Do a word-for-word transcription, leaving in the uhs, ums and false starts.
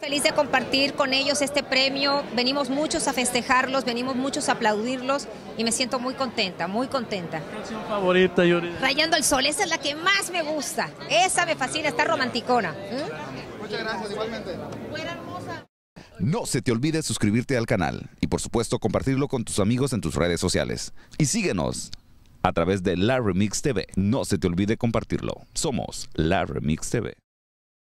Feliz de compartir con ellos este premio, venimos muchos a festejarlos, venimos muchos a aplaudirlos y me siento muy contenta, muy contenta. ¿Qué canción favorita, Yuri? Rayando el sol, esa es la que más me gusta, esa me fascina, está romanticona. ¿Mm? Muchas gracias, igualmente. No se te olvide suscribirte al canal y por supuesto compartirlo con tus amigos en tus redes sociales. Y síguenos a través de La Remix T V, no se te olvide compartirlo, somos La Remix T V.